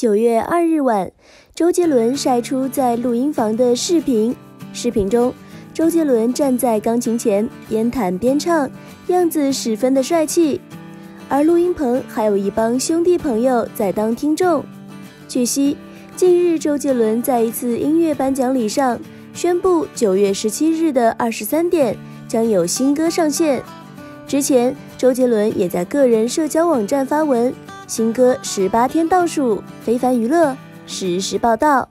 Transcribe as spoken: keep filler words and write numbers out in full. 九月二日晚，周杰伦晒出在录音房的视频。视频中，周杰伦站在钢琴前，边弹边唱，样子十分的帅气。而录音棚还有一帮兄弟朋友在当听众。据悉，近日周杰伦在一次音乐颁奖礼上宣布，九月十七日的二十三点将有新歌上线。之前，周杰伦也在个人社交网站发文。新歌十八天倒数，非凡娱乐实时报道。